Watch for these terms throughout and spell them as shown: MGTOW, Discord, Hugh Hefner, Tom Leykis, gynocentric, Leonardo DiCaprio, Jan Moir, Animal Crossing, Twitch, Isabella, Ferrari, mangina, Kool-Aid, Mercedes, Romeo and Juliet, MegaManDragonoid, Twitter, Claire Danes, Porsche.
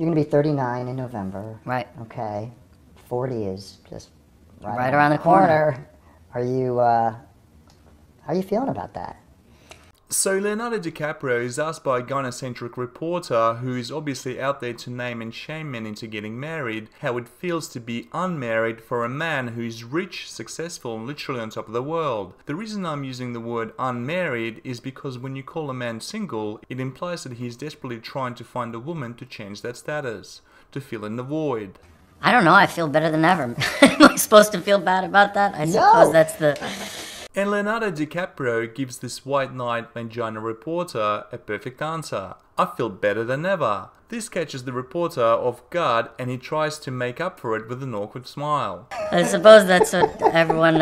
You're going to be 39 in November. Right. Okay. 40 is just right around the corner. How are you feeling about that? So Leonardo DiCaprio is asked by a gynocentric reporter who is obviously out there to name and shame men into getting married, how it feels to be unmarried for a man who is rich, successful and literally on top of the world. The reason I'm using the word unmarried is because when you call a man single, it implies that he is desperately trying to find a woman to change that status, to fill in the void. I don't know, I feel better than ever. Am I supposed to feel bad about that? I suppose that's the... And Leonardo DiCaprio gives this white knight mangina reporter a perfect answer. I feel better than ever. This catches the reporter off guard and he tries to make up for it with an awkward smile. I suppose that's what everyone,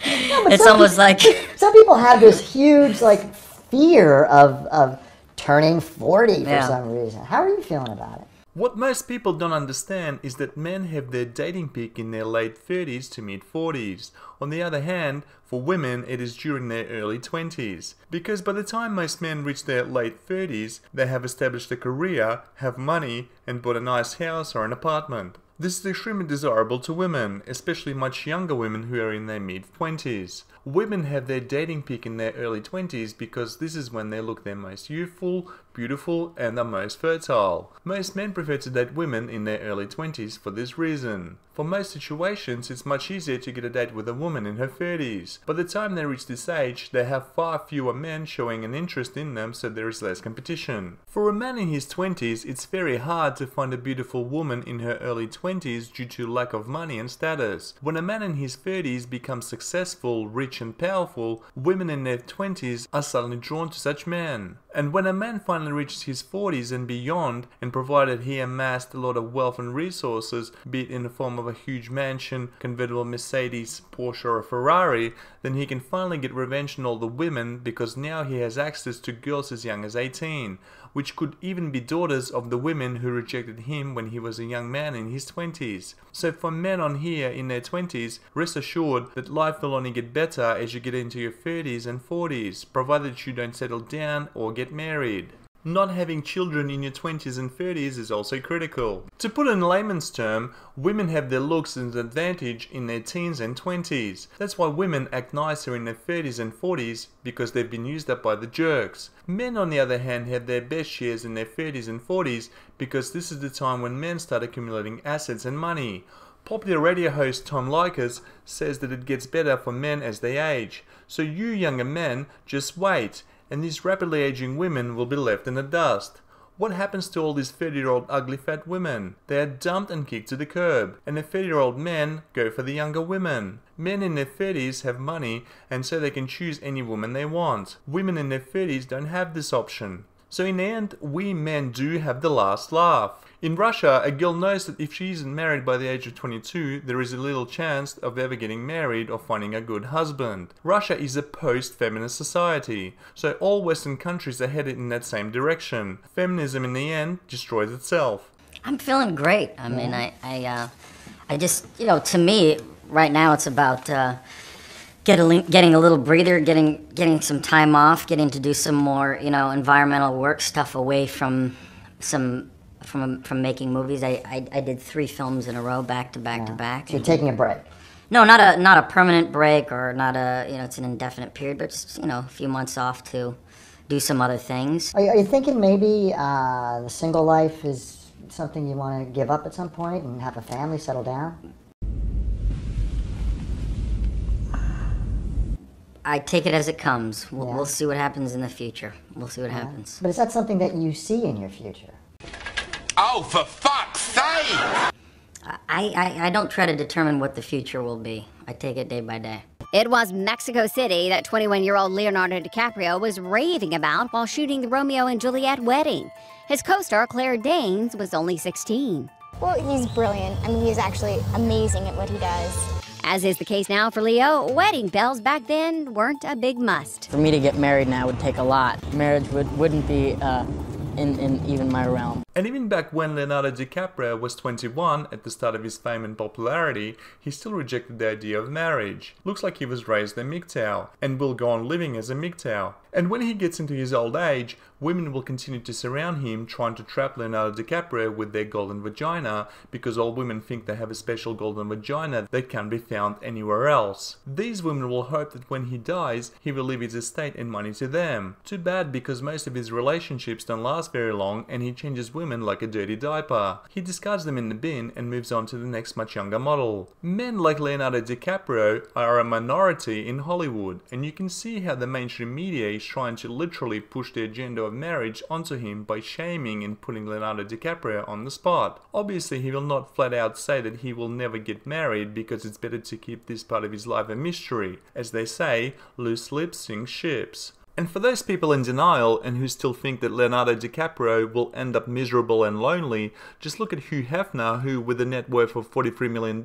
it's almost like... Some people have this huge, like, fear of turning 40 for some reason. How are you feeling about it? What most people don't understand is that men have their dating peak in their late 30s to mid 40s. On the other hand, for women it is during their early 20s. Because by the time most men reach their late 30s, they have established a career, have money, and bought a nice house or an apartment. This is extremely desirable to women, especially much younger women who are in their mid-20s. Women have their dating peak in their early 20s because this is when they look their most youthful, beautiful and the most fertile. Most men prefer to date women in their early 20s for this reason. For most situations, it's much easier to get a date with a woman in her 30s. By the time they reach this age, they have far fewer men showing an interest in them, so there is less competition. For a man in his 20s, it's very hard to find a beautiful woman in her early 20s due to lack of money and status. When a man in his 30s becomes successful, rich and powerful, women in their 20s are suddenly drawn to such men. And when a man finally reaches his 40s and beyond, and provided he amassed a lot of wealth and resources, be it in the form of a huge mansion, convertible Mercedes, Porsche or a Ferrari, then he can finally get revenge on all the women because now he has access to girls as young as 18, which could even be daughters of the women who rejected him when he was a young man in his 20s. So for men on here in their 20s, rest assured that life will only get better as you get into your 30s and 40s, provided you don't settle down or get married. Not having children in your 20s and 30s is also critical. To put it in layman's term, women have their looks as an advantage in their teens and 20s. That's why women act nicer in their 30s and 40s, because they've been used up by the jerks. Men on the other hand have their best shares in their 30s and 40s, because this is the time when men start accumulating assets and money. Popular radio host Tom Leykis says that it gets better for men as they age. So you younger men, just wait. And these rapidly aging women will be left in the dust. What happens to all these 30-year-old ugly fat women? They are dumped and kicked to the curb, and the 30-year-old men go for the younger women. Men in their 30s have money, and so they can choose any woman they want. Women in their 30s don't have this option. So in the end, we men do have the last laugh. In Russia, a girl knows that if she isn't married by the age of 22, there is a little chance of ever getting married or finding a good husband. Russia is a post-feminist society, so all Western countries are headed in that same direction. Feminism in the end destroys itself. I'm feeling great. I mean, I just, you know, to me, right now it's about getting a little breather, getting some time off, getting to do some more, you know, environmental work stuff away from some... From making movies. I did 3 films in a row, back to back to back. So you're taking a break? No, not a permanent break, or not a, you know, it's an indefinite period, but just, you know, a few months off to do some other things. Are you thinking maybe the single life is something you want to give up at some point and have a family, settle down? I take it as it comes. We'll see what happens in the future. We'll see what happens. But is that something that you see in your future? Oh, for fuck's sake! I don't try to determine what the future will be. I take it day by day. It was Mexico City that 21-year-old Leonardo DiCaprio was raving about while shooting the Romeo and Juliet wedding. His co-star, Claire Danes, was only 16. Well, he's brilliant. I mean, he's actually amazing at what he does. As is the case now for Leo, wedding bells back then weren't a big must. For me to get married now would take a lot. Marriage wouldn't be in even my realm. And even back when Leonardo DiCaprio was 21 at the start of his fame and popularity, he still rejected the idea of marriage. Looks like he was raised a MGTOW and will go on living as a MGTOW. And when he gets into his old age, women will continue to surround him trying to trap Leonardo DiCaprio with their golden vagina, because all women think they have a special golden vagina that can't be found anywhere else. These women will hope that when he dies, he will leave his estate and money to them. Too bad, because most of his relationships don't last very long and he changes women like a dirty diaper. He discards them in the bin and moves on to the next much younger model. Men like Leonardo DiCaprio are a minority in Hollywood, and you can see how the mainstream media is trying to literally push the agenda of marriage onto him by shaming and putting Leonardo DiCaprio on the spot. Obviously he will not flat out say that he will never get married, because it's better to keep this part of his life a mystery. As they say, loose lips sink ships. And for those people in denial and who still think that Leonardo DiCaprio will end up miserable and lonely, just look at Hugh Hefner, who with a net worth of $43 million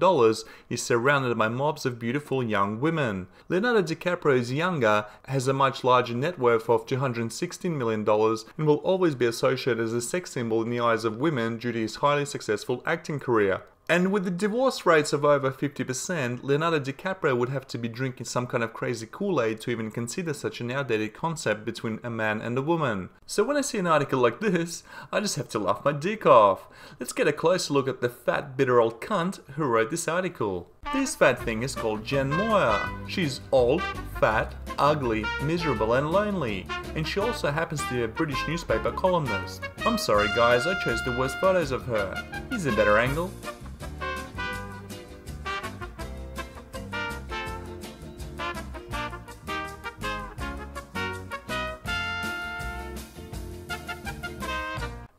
is surrounded by mobs of beautiful young women. Leonardo DiCaprio is younger, has a much larger net worth of $216 million, and will always be associated as a sex symbol in the eyes of women due to his highly successful acting career. And with the divorce rates of over 50%, Leonardo DiCaprio would have to be drinking some kind of crazy Kool-Aid to even consider such an outdated concept between a man and a woman. So when I see an article like this, I just have to laugh my dick off. Let's get a closer look at the fat, bitter old cunt who wrote this article. This fat thing is called Jan Moir. She's old, fat, ugly, miserable and lonely. And she also happens to be a British newspaper columnist. I'm sorry guys, I chose the worst photos of her. Here's a better angle.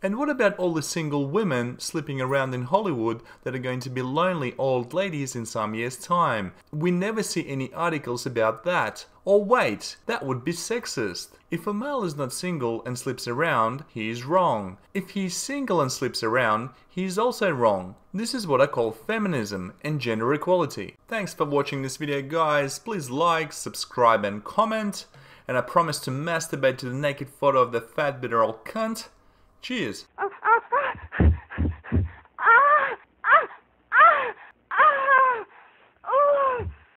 And what about all the single women slipping around in Hollywood that are going to be lonely old ladies in some years' time? We never see any articles about that. Or wait, that would be sexist. If a male is not single and slips around, he is wrong. If he is single and slips around, he is also wrong. This is what I call feminism and gender equality. Thanks for watching this video guys. Please like, subscribe and comment. And I promise to masturbate to the naked photo of the fat bitter old cunt. Cheers.